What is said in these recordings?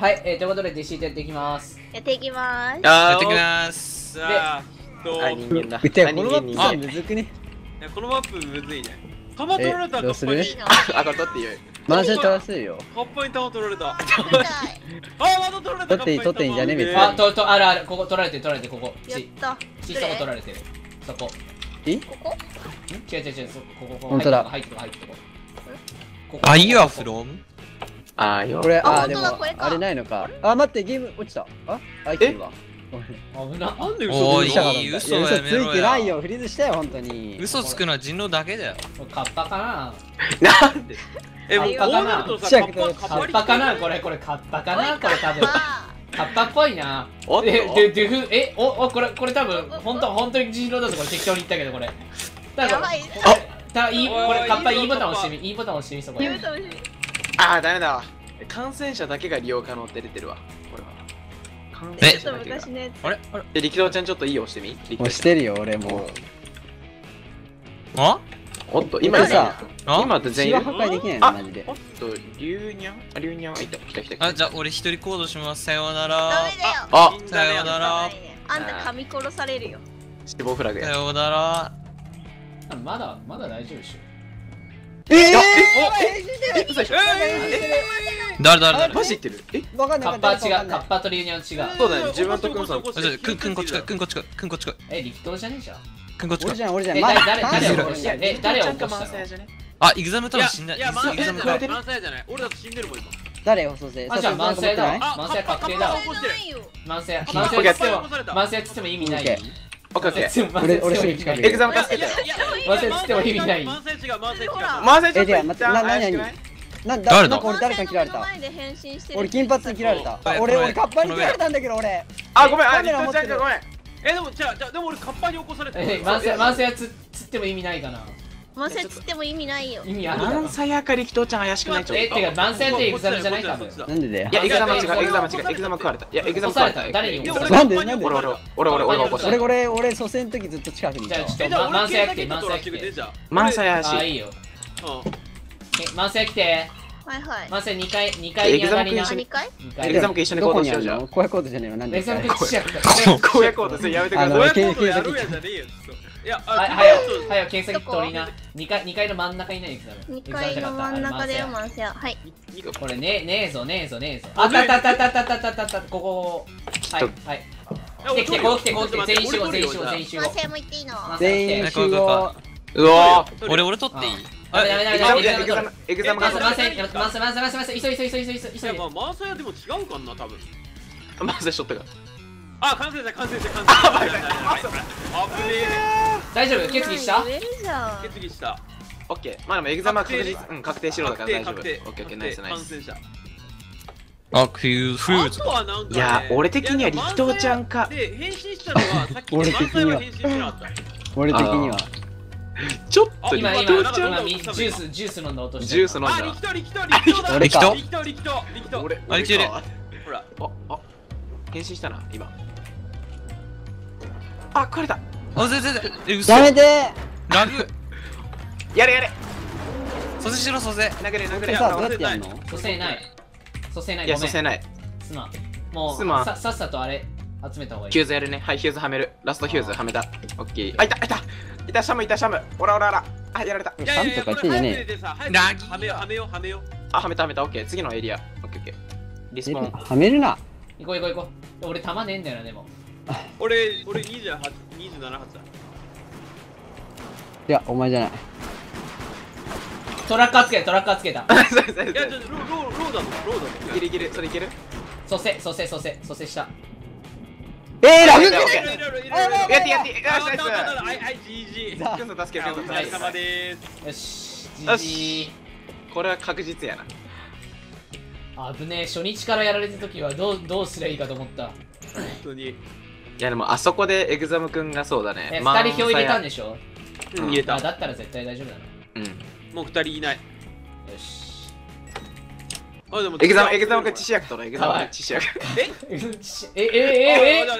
はい、ということで実施やっていきます。やっていきます。さあ、このマップむずいね。カバ取られたらどうする？あ、これ取っていいよ。マンション取らせるよ。カッパに玉取られた。あ、また取られた。取ってんじゃね別に。あ、あるここ取られてここ。やった。小さく取られてる。そこ。え？ここ？違うここ。本当だ。入ってここ。あ、You are from？あ、これでもあれないのか。あ、待ってゲーム落ちた。あ、アイテムは。危な。なんで嘘ついたの？嘘ついてないよ。フリーズしたよ本当に。嘘つくのは人狼だけだよ。カッパかな。なんで？カッパかなこれカッパかな多分。カッパっぽいな。これ多分本当に人狼だぞこれ適当に言ったけどこれ。やばい。これカッパ E ボタン押してみ。E ボタン押してみそこ。あーダメだわ。感染者だけが利用可能って出てるわ。これは。感染者だけが。あれ。力道ちゃんちょっといい押してみ。押してるよ俺も。あ？おっと今さ。今って全員破壊できないのマジで。おっとリュウニャン来た。あじゃあ俺一人行動します。さよなら。ダメだよ。あさよなら。あんた噛み殺されるよ。死亡フラグや。さよなら。まだ大丈夫でしょ。誰マジ言ってる？カッパとリュウニャン違う。そうだね。自分とくんさん。くんこっちか。力道じゃねえじゃん。くんこっちか。俺じゃん。誰を起こしたの？あ、イグザム多分死んだ。いやマンサヤじゃない。俺だと死んでるもん今。誰を蘇生？あじゃあマンサヤだ。マンサヤ確定だ。マンサヤつっても意味ないよ。俺すぐ近く。エグザム助けて。マンセつっても意味ない。マンセ違う。なんか俺誰か切られた。俺金髪に切られた。俺カッパに切られたんだけど俺。あごめん。カメラ持ってる。でも俺カッパに起こされた。マンセつっても意味ないかな。マンセつっても意味ないよ。マンサヤか力道ちゃん怪しくないちょっと。てかマンサヤってエグザムじゃないかも。なんでだよ。いやエグザム違う。エグザム食われた。いやエグザム食われた。誰に？なんで？俺蘇生の時ずっと近くにいた。マンサヤ怪しい。いいよ。マンサヤ来て。はい。マンサヤ2階に上がりな。エグザム君一緒に行動しようじゃん。荒野行動じゃねえのなんで？エグザム君一緒やから。荒野行動それやめてください。荒野行動やるやじゃねえよ。いや、はよ、検査キット取りな。2階の真ん中にないんですよ。2階の真ん中でよ、マンセア。はい。これねえぞ。あた。ここ。はい。来て、全員集合。マンセアも行っていいの？全員集合。うわぁ。俺取っていい？ダメ。エグザム。急い。マンセアでも違うかな、多分。マンセアしとったか。あ、完成した。大丈夫？決議した？決議した。オッケー。まあでもエグザムは確定しろだから大丈夫。オッケーオッケー。ナイス。あ、いや俺的には力道ちゃんか。で変身したのはさっきの俺的には。ちょっと今ジュース飲んだ音してる。力道。力道。俺来る。ほら。あ変身したな今。あ食われた。やめてラグやれ蘇生しろ蘇生さどうやってやんの蘇生ないいや蘇生ないもうさっさとあれ集めた方がいいヒューズやるねはいヒューズはめるラストヒューズはめたオッケーあいたシャムオラあやられたシャムとか言ってんじゃねえラギはめよあはめたオッケー次のエリアオッケーリスポンはめるな行こう俺弾ねえんだよなでも俺27発だいやお前じゃないトラッカーつけたいやちょっとローだぞいけるそれいける蘇生したラグってやってはい GG くんさん助けてくださいお疲れ様でーすよし GG これは確実やな危ねえ初日からやられた時はどうすりゃいいかと思った本当にいやでもあそこでエグザムくんがそうだね2人票入れたんでしょ入れただったら絶対大丈夫だなうんもう2人いないよしあでもエグザムくん知識役取ろうエグザムくん知識役え知識役エグ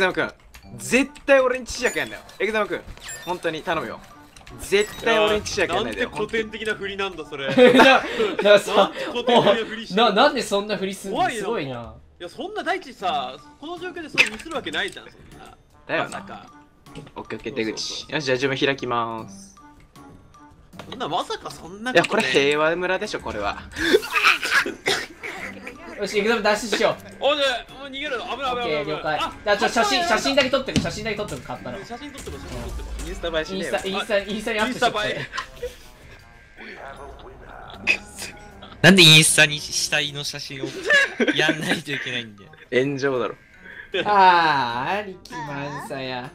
ザムくん絶対俺に知識役やんだよエグザムくん本当に頼むよ絶対俺んちじゃいけないだよ。なんて古典的な振りなんだそれ。なんでそんな振りするのすごいな。いやそんな大地さ、この状況でそれ見せるわけないじゃんそんな。だよな。オッケーオッケー出口。よしじゃあ自分開きまーす。そんなまさかそんな。いやこれ平和村でしょこれは。よし、エグザム脱出しよう。おい、もう逃げるの。危ない危ない危ない。了解。じゃあちょ写真だけ撮ってる。写真だけ撮ってる。買ったの。写真撮ってる。インスタ映えしねえよ。インスタにアップして。インスタ映え。なんでインスタに死体の写真をやんないといけないんだよ。炎上だろ。ああ、兄貴満載や。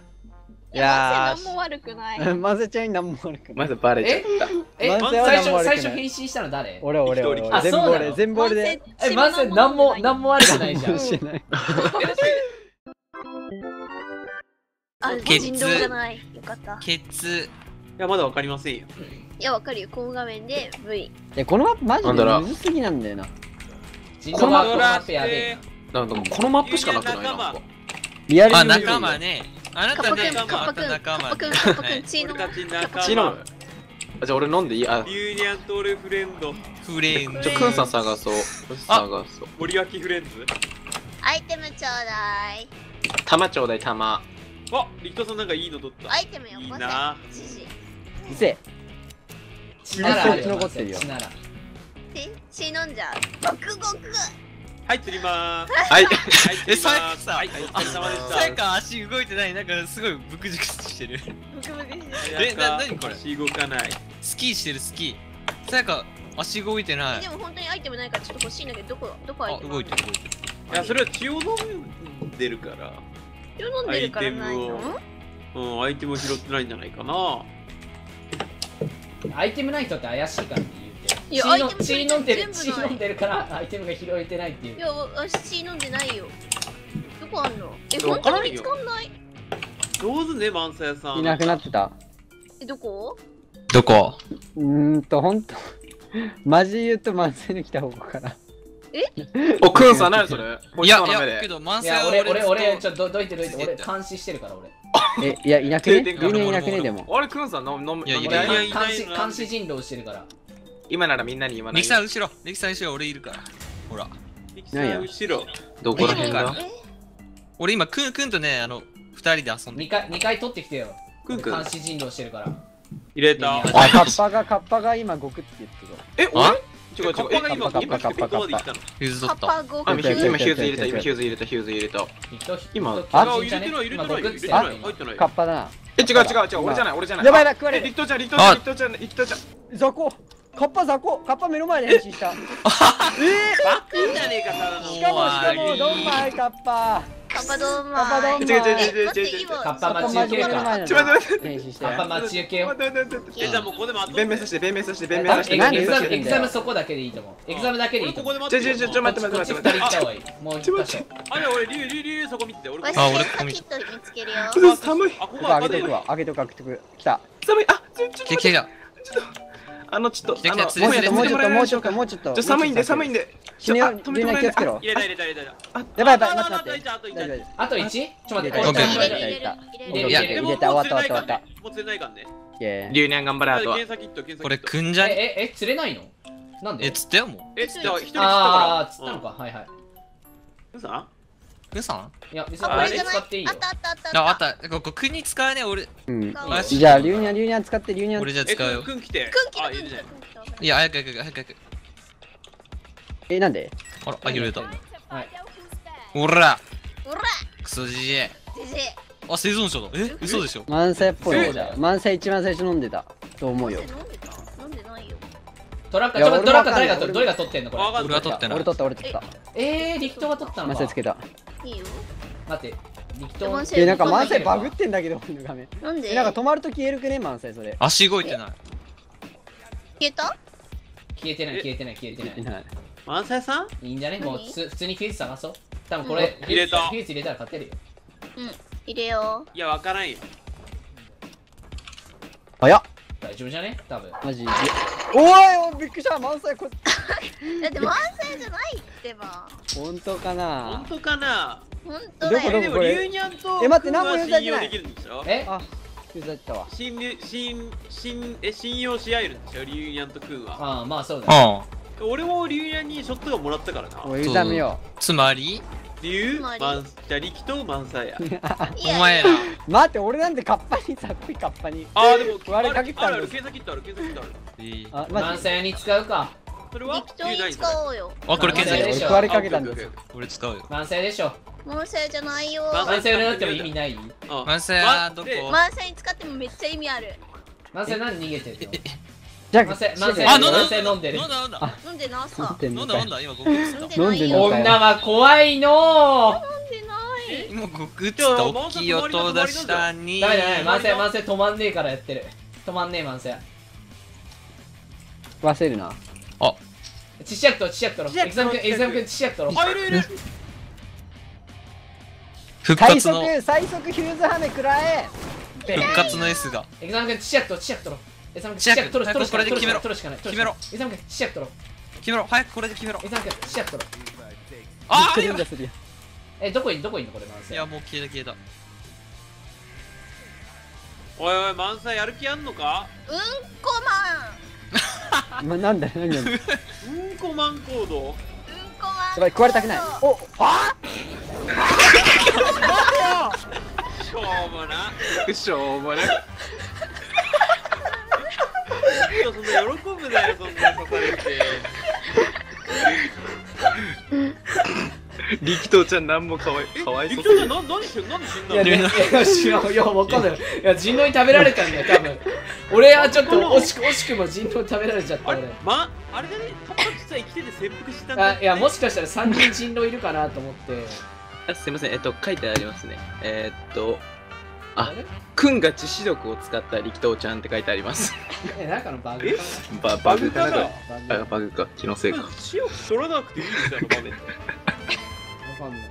いやー、何も悪くない。マゼちゃんに何も悪くない。まずバレちゃった。最初変身したの誰？俺。あ、そうだ。全部俺で。マゼ何も悪くないじゃん。あ、人狼じゃない。よかった。いやまだわかりませんよ。いやわかるよ。この画面で V。いやこのマップマジでむずすぎなんだよな。このマップやべえ。なんだこのマップしかなくないな。リアルに。仲間ね。あなたね、カッパくん、チノム。じゃあ俺飲んでいい？あ、ユーニャンと俺フレンド。ちょ、くんさん探そう。森脇フレンズ。アイテムちょうだい。玉ちょうだい、玉。あ、リクトさんなんかいいの取った。アイテムよこせ。うぜえ。血なら残ってるよ。血飲んじゃう。ごく。はい、釣りまーす。はい、さやか足動いてない、なんかすごいブクジクしてる。え、何これ？足動かない。スキーしてる、スキー。さやか足動いてない。でも本当にアイテムないからちょっと欲しいんだけど、どこアイテム？あ、動いてる。いや、それは血を飲んでるから。血を飲んでるからないの？うん、アイテムを拾ってないんじゃないかな。アイテムない人って怪しいから。血飲んでるからアイテムが拾えてないっていう。いや私血飲んでないよ。どこあんの？え本当に見つかんない。上手ねマンサヤさん。いなくなってた。えどこ？本当マジ言うとマンサヤに来た方から。え？おクンさんないそれ。いやけどマンサヤ俺ちょっとどいて俺監視してるから俺。えいなくね？いなくねでも。あれクンさん監視人狼してるから。今ならみんなに言わない。レキさん後ろ俺いるから。ほら。レキさん後ろ。どこら辺だ？俺今くんとね二人で遊んで。二回取ってきてよ。くん。監視人狼してるから。入れた。あカッパが今5区って言ってる。え俺？カッパが今ヒューズ取った。今ヒューズ入れた。今入れてない。カッパだな。え違う俺じゃない。やばいな食われる。リクトちゃん。雑魚。カッパ目の前で変身した。バカじゃねえかただの。しかもドンマイカッパドンマイ。カッパ待ち受けか。カッパ待ち受けよ。じゃあもうここで待って。弁明させて。エグザムそこだけでいいと思う。エグザムだけでいいと思う。ちょ待って。もう一箇所。あれ俺リュウそこ見て。俺ここ見つけるよ。寒い。開けとく。来た。寒い。あちょっと。もうちょっと寒いんで止めて入れた。やばいあと 1？ ちょっと待って入れた終わった。もう釣れないかんね。留年頑張れあとは。これくんじゃねえ釣れないの？なんで？釣ったよもう。1人釣ったから。ああ釣ったのかはい。うさん？いや別にあれ使っていいよ。あった。ここくんに使うね俺。じゃあリュウニャン使ってリュウニャン。俺じゃ使うよ。くん来て。いや早く。なんで？あら入れた。はい。おら。クソじじい。あ生存者だ。え嘘でしょ。満載っぽい。満載一番最初飲んでたと思うよ。飲んでないよ。トラッカ誰が取ってんのこれ？俺取った。リフトが取ったのか。満載つけた。いいよ。待って、力投。なんか満載バグってんだけど、画面。なんで？なんか止まると消えるくね、満載それ。足動いてない。消えた？消えてない。満載さん？いいんじゃね？もう普通にフューズ探そう。多分これフューズ入れたら勝てるよ。うん、入れよう。いや、わからんよ。早っ。大丈夫じゃね？多分。マジ。おいびっくりした満載こ。だって満載じゃないってば。本当かな。どこでもリュウニャンと。待って何も言うだけない。え？手伝ったわ。信用し合えるんですよ、リュウニャンとクンは。ああ、まあそうだね。俺もリュウニャンにショットガンもらったからな。おい、痛みよ。つまりリュウ、じゃリキとマンサイや。お前ら。待って、俺なんでカッパに、ざっくりカッパに。ああ、でも、あれかけたら。ある、検査キットある、検査キットある。マンサイに使うか。それはリキとに使おうよ。あ、これ検査キット。壊れかけたんだよ。俺使うよ。マンサイでしょ。マンサイじゃないよ。マンサイなっても意味ない。マンサイはどこ？マンサイに使ってもめっちゃ意味ある。マンサイなんで逃げてるの？じゃあ、飲んだ今ゴクッつった。女は怖いの。今ゴクッつった。大きい音出したに。だめだめ、慢性止まんねえからやってる。止まんねえ慢性。忘れるな。あ。ちっちゃくとちっちゃくとろ。エグザム君ちっちゃくとろ。あ、いるいる。最速ヒューズハメくらえ。復活の S が。エグザム君ちっちゃくとちっちゃくとろ。エサム君、早くこれで決めろ。エサム君、シャク取ろう。決めろ、早くこれで決めろ。エサム君、シャク取ろう。あー、え、どこいんのこれ、マンサイ。いや、もう消えた。おいおい、マンサイやる気あんのか？うんこマン。ま、なんだ。うんこマン行動。うんこマン。やばい、食われたくない。お、ああ。しょうもな。そんな喜ぶなよ、そんな刺されて。力道ちゃんなんもかわいそう。力道ちゃん何死んだの？いや、わかんない。いや、人狼に食べられたんだよ、多分。俺はちょっと惜しくも人狼食べられちゃった。俺まあれだね、たった実は生きてて潜伏したんだ。いや、もしかしたら3人人狼いるかなと思って。すいません、書いてありますね。あ、くんが致死毒を使った力道ちゃんって書いてあります。え、なんかのバグかな？バグかな？バグか、気のせいか。血を取らなくていいみたいな場面。わかんない。